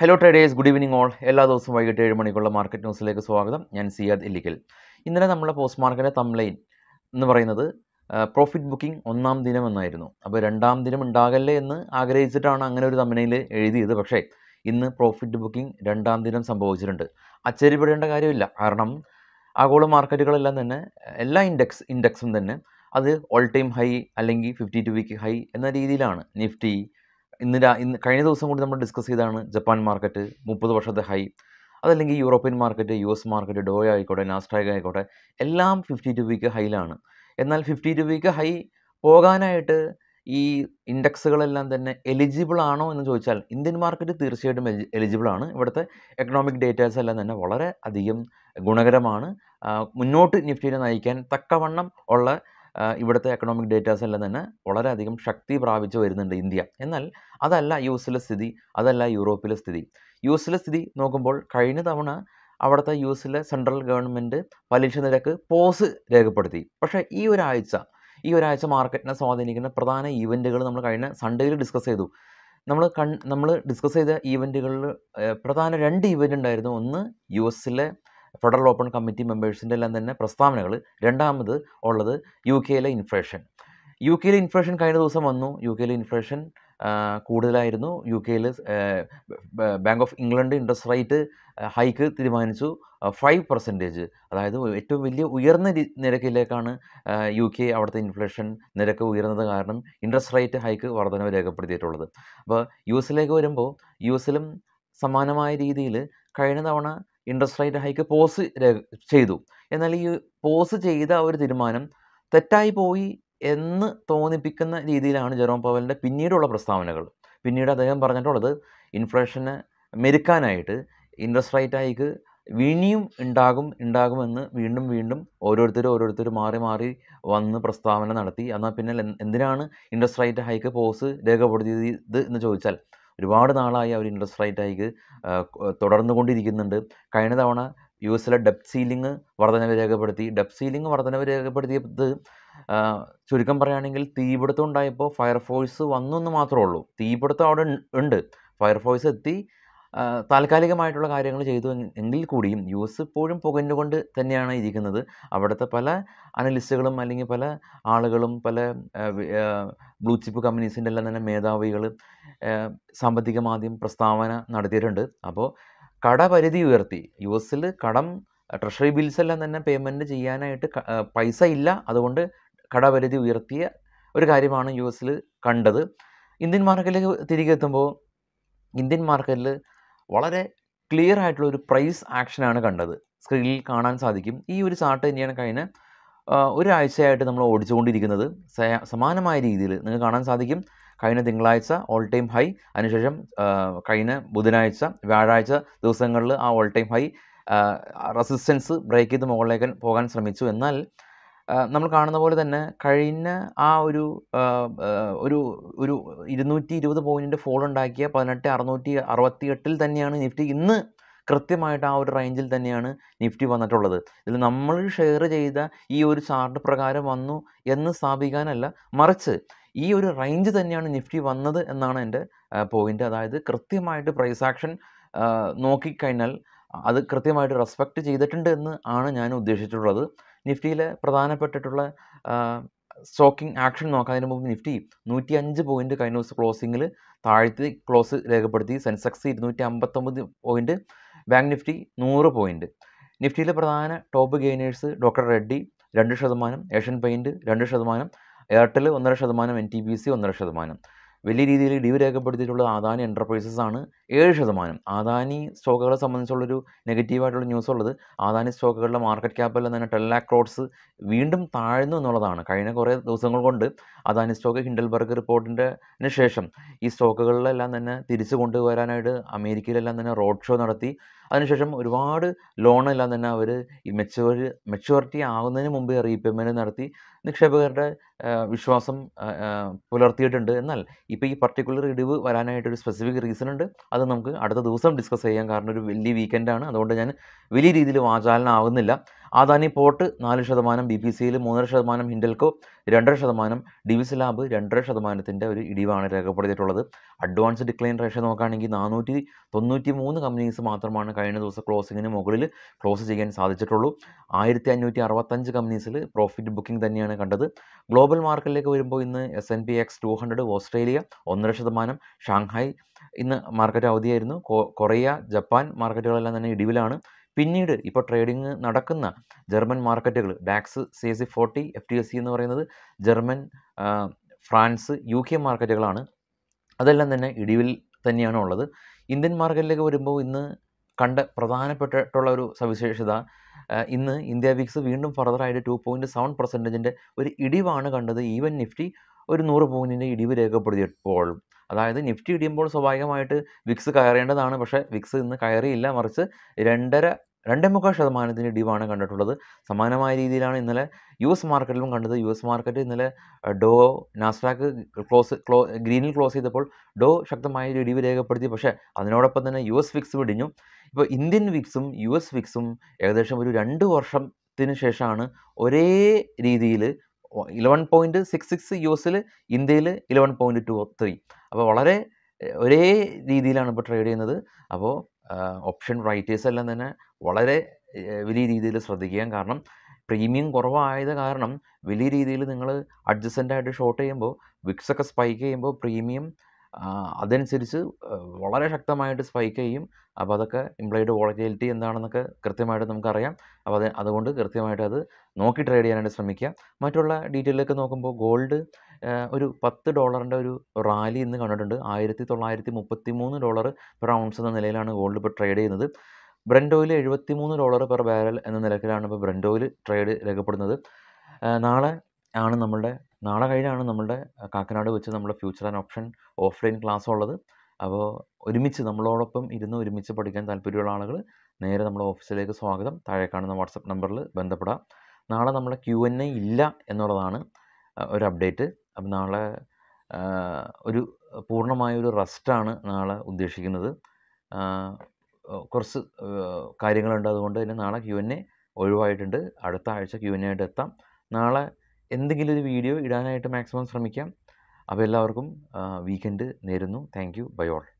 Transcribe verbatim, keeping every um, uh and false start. Hello traders, good evening all. Hello those who are getting money market news like Swagam and Siyad Ellickal. In the Namla post market, thumbnail number another profit booking on Nam Dinam and Ireno. About Randam Dinam and Dagale in the Agresitan Angler Thumbnail, Edi the Bakshay. In the profit booking, Randam Dinam Sambosurant. A cherry and a Garilla Arnam Agola market than a line index index from the other all time high, Alangi fifty two week high, and the Dilan Nifty. In the kind of those some of them discuss Japan market, Mupodosha the high, other linking European market, U S market, Doya, I got an Astraga, I got a alarm fifty two week high lana. And then fifty two week high, Pogana e indexable and then eligible ano in the social Indian market, the eligible ano, but the economic data is a lana, Volare, Adium, Gunagaramana, Note Nifty and I can Takavanam or Uh, economic data is very Shakti in India. That is useless. That is useless. That is useless. That is useless. That is useless. Central government pollution pose. But this is market. We discuss this event. We discuss this event. We discuss this event. Federal Open Committee members in the land and Prastamanal, Rendam or other U K L inflation. U K L inflation kind of Usamano, U K L inflation, uh, Kudala Ireno, U K L uh, Bank of England interest rate uh, hike Tirimansu, uh, five percentage. Rather, it will be Uyerna Nerekilakana, U K out the inflation, Nereka Uyerna the garden, interest rate hike or the Nereka Predator. But Usilego Rembo, Usilim Samanamai Dile, Kainavana. Interest rate hike pose ചെയ്തു എന്നാൽ ഈ pose ചെയ്ത ഒരു തീരുമാനം തെറ്റായി പോയി എന്ന് തോന്നിപ്പിക്കുന്ന രീതിയിലാണ് ജെറോം പവലിന്റെ പിന്നീടുള്ള പ്രസ്താവനകൾ പിന്നീട് അദ്ദേഹം പറഞ്ഞിട്ടുള്ളത് ഇൻഫ്ലേഷനെ മെരുക്കാനായിട്ട് ഇൻട്രസ്റ്റ് റേറ്റ് ഹൈക്ക് വീണിയും ഉണ്ടാകും ഉണ്ടാകും എന്ന് വീണ്ടും വീണ്ടും ഓരോരുത്തരും ഓരോരുത്തരും മാറി മാറി വന്ന് പ്രസ്താവന നടത്തി എന്നാൽ പിന്നെ എന്തിനാണ് ഇൻട്രസ്റ്റ് റേറ്റ് ഹൈക്ക് പോസ് രേഖപ്പെടുത്തിയത് എന്ന് ചോദിച്ചാൽ ഒരുപാട് നാളായി അവർ ഇൻട്രസ്റ്റ് റേറ്റ് ഹൈക്ക് തുടർന്നുകൊണ്ടിരിക്കുന്നുണ്ട് കഴിഞ്ഞ തവണ യുഎസിലെ ഡെപ്റ്റ് സീലിംഗ് വർധനവ് രേഖപ്പെടുത്തി ഡെപ്റ്റ് സീലിംഗ് വർധനവ് രേഖപ്പെടുത്തിയത് ചുരുക്കം പറയുകയാണെങ്കിൽ തീപിടുത്തം ഉണ്ടായപ്പോൾ ഫയർഫോഴ്സ് വന്നെന്ന് മാത്രമേ ഉള്ളൂ തീപിടുത്തം അവിടെ ഉണ്ട് ഫയർഫോഴ്സ് എത്തി താൽക്കാലികമായിട്ടുള്ള കാര്യങ്ങൾ ചെയ്തു എങ്കിൽ കൂടിയും യുഎസ് ഇപ്പോഴും പുകഞ്ഞുകൊണ്ട് തന്നെയാണ് ഇരിക്കുന്നത് അവിടുത്തെ പല അനലിസ്റ്റുകളും അല്ലെങ്കിൽ പല ആളുകളും പല ബ്ലൂ ചിപ്പ് കമ്പനീസിൻ്റെ എല്ലാം തന്നെ മേധാവികൾ സാമ്പത്തിക മാധ്യമ പ്രസ്താവന നടത്തിയിട്ടുണ്ട് അപ്പോൾ കടപരിധി ഉയർത്തി യുഎസിൽ കടം ട്രഷറി ബിൽസ് എല്ലാം തന്നെ പേയ്മെൻറ്റ് ചെയ്യാനായിട്ട് പൈസ ഇല്ല അതുകൊണ്ട് കടപരിധി ഉയർത്തിയ ഒരു കാര്യമാണ് യുഎസിൽ കണ്ടത് ഇന്ത്യൻ മാർക്കറ്റിലേക്ക് തിരികെ എത്തുമ്പോൾ ഇന്ത്യൻ മാർക്കറ്റിൽ വളരെ ക്ലിയർ ആയിട്ടുള്ള ഒരു പ്രൈസ് ആക്ഷനാണ് കണ്ടത് സ്ക്രീനിൽ കാണാൻ സാധിക്കും ഈ ഒരു ചാർട്ട് തന്നെയാണ് കഴിഞ്ഞ ഒരാഴ്ചയായിട്ട് നമ്മൾ ഓടിച്ചുകൊണ്ടിരിക്കുന്നത് സമാനമായ രീതിയിൽ നിങ്ങൾക്ക് കാണാൻ സാധിക്കും കഴിഞ്ഞ തിങ്കളാഴ്ച ഓൾ ടൈം ഹൈ അതിനുശേഷം കഴിഞ്ഞ ബുധനാഴ്ച വ്യാഴാഴ്ച ദിവസങ്ങളിൽ ആ all time high resistance break ചെയ്ത് മുകളിലേക്ക് പോകാൻ ശ്രമിച്ചു എന്നാൽ നമ്മൾ കാണുന്ന പോലെ തന്നെ കഴിഞ്ഞ ആ ഒരു ഒരു ഒരു ഇരുന്നൂറ്റി ഇരുപത് പോയിൻറ്റ് ഫോൾ ഉണ്ടാക്കിയ പതിനെട്ട് അറുന്നൂറ്റി അറുപത്തി എട്ടിൽ തന്നെയാണ് നിഫ്റ്റി ഇന്ന് കൃത്യമായിട്ട് ആ ഒരു റേഞ്ചിൽ തന്നെയാണ് നിഫ്റ്റി വന്നിട്ടുള്ളത് ഇതിൽ നമ്മൾ ഷെയർ ചെയ്ത ഈ ഒരു ചാർട്ട് പ്രകാരം വന്നു എന്ന് സ്ഥാപിക്കാനല്ല മറിച്ച് ഈ ഒരു റേഞ്ച് തന്നെയാണ് നിഫ്റ്റി വന്നത് എന്നാണ് എൻ്റെ പോയിൻ്റ് അതായത് കൃത്യമായിട്ട് പ്രൈസ് ആക്ഷൻ നോക്കിക്കഴിഞ്ഞാൽ അത് കൃത്യമായിട്ട് റെസ്പെക്റ്റ് ചെയ്തിട്ടുണ്ട് എന്ന് ആണ് ഞാൻ ഉദ്ദേശിച്ചിട്ടുള്ളത് നിഫ്റ്റിയിലെ പ്രധാനപ്പെട്ടിട്ടുള്ള സ്റ്റോക്കിംഗ് ആക്ഷൻ നോക്കാം അതിന് മുമ്പ് നിഫ്റ്റി നൂറ്റി അഞ്ച് പോയിൻറ്റ് കഴിഞ്ഞ ദിവസം ക്ലോസിങ്ങിൽ താഴ്ത്തി ക്ലോസ് രേഖപ്പെടുത്തി സെൻസെക്സ് ഇരുന്നൂറ്റി അമ്പത്തൊമ്പത് പോയിൻറ്റ് ബാങ്ക് നിഫ്റ്റി നൂറ് പോയിൻറ്റ് നിഫ്റ്റിയിലെ പ്രധാന ടോപ്പ് ഗെയിനേഴ്സ് ഡോക്ടർ റെഡ്ഡി രണ്ട് ശതമാനം ഏഷ്യൻ പെയിൻറ്റ് രണ്ട് ശതമാനം എയർടെൽ ഒന്നര ശതമാനം എൻ ടി പി സി ഒന്നര ശതമാനം വലിയ രീതിയിൽ ഡിവ് രേഖപ്പെടുത്തിയിട്ടുള്ള അദാനി എൻ്റർപ്രൈസസ് ആണ് ഏഴ് ശതമാനം അദാനി സ്റ്റോക്കുകളെ സംബന്ധിച്ചുള്ളൊരു നെഗറ്റീവായിട്ടുള്ള ന്യൂസ് ഉള്ളത് അദാനി സ്റ്റോക്കുകളുടെ മാർക്കറ്റ് ക്യാപ്പിൽ തന്നെ ടെൻ ലാക്ക് ക്രോഡ്സ് വീണ്ടും താഴ്ന്നു എന്നുള്ളതാണ് കഴിഞ്ഞ കുറേ ദിവസങ്ങൾ കൊണ്ട് അദാനി സ്റ്റോക്ക് ഹിൻഡൽബർഗ് റിപ്പോർട്ടിൻ്റെ ശേഷം ഈ സ്റ്റോക്കുകളിലെല്ലാം തന്നെ തിരിച്ചു കൊണ്ടുവരാനായിട്ട് അമേരിക്കയിലെല്ലാം തന്നെ റോഡ് ഷോ നടത്തി അതിനുശേഷം ഒരുപാട് ലോണെല്ലാം തന്നെ അവർ ഈ മെച്യൂർ മെച്യൂരിറ്റി ആകുന്നതിന് മുമ്പേ റീപേയ്മെൻറ്റ് നടത്തി നിക്ഷേപകരുടെ വിശ്വാസം പുലർത്തിയിട്ടുണ്ട് എന്നാൽ ഇപ്പോൾ ഈ പർട്ടിക്കുലർ ഇടിവ് വരാനായിട്ടൊരു സ്പെസിഫിക് റീസൺ ഉണ്ട് അത് നമുക്ക് അടുത്ത ദിവസം ഡിസ്കസ് ചെയ്യാം കാരണം ഒരു വലിയ വീക്കെൻഡാണ് അതുകൊണ്ട് ഞാൻ വലിയ രീതിയിൽ വാചാലനാവുന്നില്ല Adani Port, four percent, B P C L, three point five percent, Hindelco, two percent, D V S Lab, two point five percent ഒരു ഇടിവാണ് രേഖപ്പെടുത്തിയിട്ടുള്ളത്. അഡ്വാൻസ് ഡിക്ലൈൻ റേഷ്യോ നോക്കുകയാണെങ്കിൽ നാനൂറ്റി തൊണ്ണൂറ്റിമൂന്ന് കമ്പനീസ് മാത്രമാണ് കഴിഞ്ഞ ദിവസം ക്ലോസിംഗിന് മുകളിൽ ക്ലോസ് ചെയ്യാൻ സാധിച്ചിട്ടുള്ളൂ. ആയിരത്തി അഞ്ഞൂറ്റി അറുപത്തഞ്ച് കമ്പനീസിൽ പ്രോഫിറ്റ് ബുക്കിംഗ് തന്നെയാണ് കണ്ടത്. ഗ്ലോബൽ മാർക്കറ്റിലേക്ക് വരുമ്പോൾ ഇന്ന് S and P X two hundred Australia one point five percent, Shanghai ഇന്ന് മാർക്കറ്റ് അവധിയായിരുന്നു. കൊറിയ, ജപ്പാൻ മാർക്കറ്റുകളെല്ലാം തന്നെ ഇടിവിലാണ്. പിന്നീട് ഇപ്പോൾ ട്രേഡിംഗ് നടക്കുന്ന ജർമ്മൻ മാർക്കറ്റുകൾ DAX, C S I forty, F T S C എന്ന് പറയുന്നത് ജർമ്മൻ, ഫ്രാൻസ്, യു കെ മാർക്കറ്റുകളാണ്. അതെല്ലാം തന്നെ ഇടിവിൽ തന്നെയാണ് ഉള്ളത്. ഇന്ത്യൻ മാർക്കറ്റിലേക്ക് വരുമ്പോൾ ഇന്ന് കണ്ട പ്രധാനപ്പെട്ടിട്ടുള്ള ഒരു സവിശേഷത, ഇന്ന് ഇന്ത്യ വിക്സ് വീണ്ടും ഫർദറായിട്ട് ടു പോയിൻറ്റ് സെവൻ പെർസെൻറ്റേജിൻ്റെ ഒരു ഇടിവാണ് കണ്ടത്. ഈവൻ നിഫ്റ്റി ഒരു നൂറ് പോയിൻറ്റിൻ്റെ ഇടിവ് രേഖപ്പെടുത്തിയപ്പോൾ, അതായത് നിഫ്റ്റി ഇടിയുമ്പോൾ സ്വാഭാവികമായിട്ട് വിക്സ് കയറേണ്ടതാണ്. പക്ഷേ വിക്സ് ഇന്ന് കയറിയില്ല, മറിച്ച് രണ്ടര രണ്ടേ മുക്കാൽ ശതമാനത്തിൻ്റെ ഇടിവാണ് കണ്ടിട്ടുള്ളത്. സമാനമായ രീതിയിലാണ് ഇന്നലെ യു എസ് മാർക്കറ്റിലും കണ്ടത്. യു എസ് മാർക്കറ്റ് ഇന്നലെ ഡോ നാസ്ഡാക്ക് ക്ലോസ് ക്ലോ ഗ്രീനിൽ ക്ലോസ് ചെയ്തപ്പോൾ ഡോ ശക്തമായ ഒരു ഇടിവ് രേഖപ്പെടുത്തി. പക്ഷേ അതിനോടൊപ്പം തന്നെ യു എസ് വിക്സ് ഇടിഞ്ഞു. ഇപ്പോൾ ഇന്ത്യൻ വിക്സും യു എസ് വിക്സും ഏകദേശം ഒരു രണ്ട് വർഷത്തിന് ശേഷമാണ് ഒരേ രീതിയിൽ eleven point six six U എസിൽ, ഇന്ത്യയിൽ ഇലവൻ പോയിൻറ്റ് ടു ത്രീ. അപ്പോൾ വളരെ ഒരേ രീതിയിലാണ് ഇപ്പോൾ ട്രേഡ് ചെയ്യുന്നത്. അപ്പോൾ ഓപ്ഷൻ റൈറ്റേഴ്സ് എല്ലാം തന്നെ വളരെ വലിയ രീതിയിൽ ശ്രദ്ധിക്കുക. കാരണം പ്രീമിയം കുറവായത് കാരണം വലിയ രീതിയിൽ നിങ്ങൾ അഡ്ജസ്റ്റൻ്റായിട്ട് ഷോർട്ട് ചെയ്യുമ്പോൾ, വിക്സൊക്കെ സ്പൈക്ക് ചെയ്യുമ്പോൾ പ്രീമിയം അതനുസരിച്ച് വളരെ ശക്തമായിട്ട് സ്പൈക്ക് ചെയ്യും. അപ്പോൾ അതൊക്കെ ഇംപ്ലൈഡ് വോളറ്റിലിറ്റി എന്താണെന്നൊക്കെ കൃത്യമായിട്ട് നമുക്കറിയാം. അപ്പോൾ അത് അതുകൊണ്ട് കൃത്യമായിട്ട് അത് നോക്കി ട്രേഡ് ചെയ്യാനായിട്ട് ശ്രമിക്കുക. മറ്റുള്ള ഡീറ്റെയിലൊക്കെ നോക്കുമ്പോൾ ഗോൾഡ് ഒരു പത്ത് ഡോളറിൻ്റെ ഒരു റാലി ഇന്ന് കണ്ടിട്ടുണ്ട്. ആയിരത്തി തൊള്ളായിരത്തി മുപ്പത്തി മൂന്ന് ഡോളർ പെർ ഔൺസ് എന്ന നിലയിലാണ് ഗോൾഡ് ഇപ്പോൾ ട്രേഡ് ചെയ്യുന്നത്. ബ്രെൻ്റ് ഓയിൽ എഴുപത്തി മൂന്ന് ഡോളർ പെർ ബാരൽ എന്ന നിലക്കിലാണ് ഇപ്പോൾ ബ്രെൻ്റ് ഓയിൽ ട്രേഡ് രേഖപ്പെടുന്നത്. നാളെ ആണ് നമ്മളുടെ നാളെ കഴിഞ്ഞാണ് നമ്മളുടെ കാക്കനാട് വെച്ച് നമ്മുടെ future and option offline class ഉള്ളത്. അപ്പോൾ ഒരുമിച്ച് നമ്മളോടൊപ്പം ഇരുന്ന് ഒരുമിച്ച് പഠിക്കാൻ താല്പര്യമുള്ള ആളുകൾ നേരെ നമ്മുടെ ഓഫീസിലേക്ക് സ്വാഗതം. താഴെ കാണുന്ന വാട്സപ്പ് നമ്പറിൽ ബന്ധപ്പെടാം. നാളെ നമ്മുടെ ക്യു എൻ എ ഇല്ല എന്നുള്ളതാണ് ഒരു അപ്ഡേറ്റ്. അപ്പം നാളെ ഒരു പൂർണ്ണമായൊരു റെസ്റ്റാണ് നാളെ ഉദ്ദേശിക്കുന്നത്. കുറച്ച് കാര്യങ്ങളുണ്ട്, അതുകൊണ്ട് തന്നെ നാളെ ക്യു എൻ എ ഒഴിവായിട്ടുണ്ട്. അടുത്ത ആഴ്ച ക്യു എൻ എ ആയിട്ട് എത്താം. നാളെ എന്തെങ്കിലും ഒരു വീഡിയോ ഇടാനായിട്ട് മാക്സിമം ശ്രമിക്കാം. അപ്പോൾ എല്ലാവർക്കും വീക്കെൻഡ് നേരുന്നു. Thank you. Bye all.